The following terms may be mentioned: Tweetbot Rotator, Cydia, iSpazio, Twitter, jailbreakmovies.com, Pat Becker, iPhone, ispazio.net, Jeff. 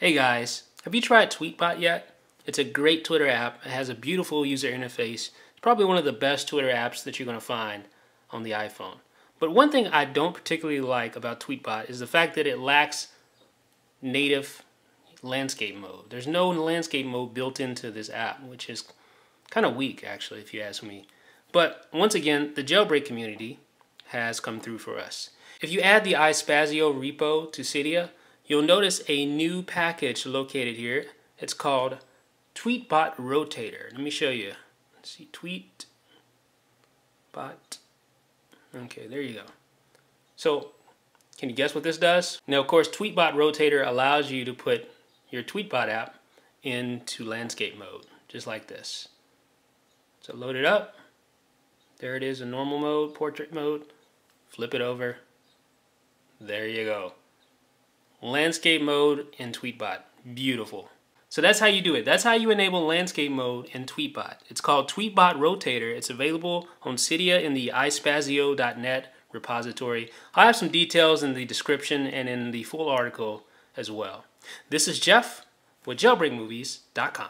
Hey guys, have you tried Tweetbot yet? It's a great Twitter app. It has a beautiful user interface. It's probably one of the best Twitter apps that you're going to find on the iPhone. But one thing I don't particularly like about Tweetbot is the fact that it lacks native landscape mode. There's no landscape mode built into this app, which is kind of weak actually if you ask me. But once again, the jailbreak community has come through for us. If you add the iSpazio repo to Cydia, you'll notice a new package located here. It's called Tweetbot Rotator. Let me show you. Let's see, Tweetbot. Okay, there you go. So, can you guess what this does? Now, of course, Tweetbot Rotator allows you to put your Tweetbot app into landscape mode, just like this. So load it up. There it is in normal mode, portrait mode. Flip it over. There you go. Landscape mode in Tweetbot. Beautiful. So that's how you do it. That's how you enable landscape mode in Tweetbot. It's called Tweetbot Rotator. It's available on Cydia in the ispazio.net repository. I'll have some details in the description and in the full article as well. This is Jeff with jailbreakmovies.com.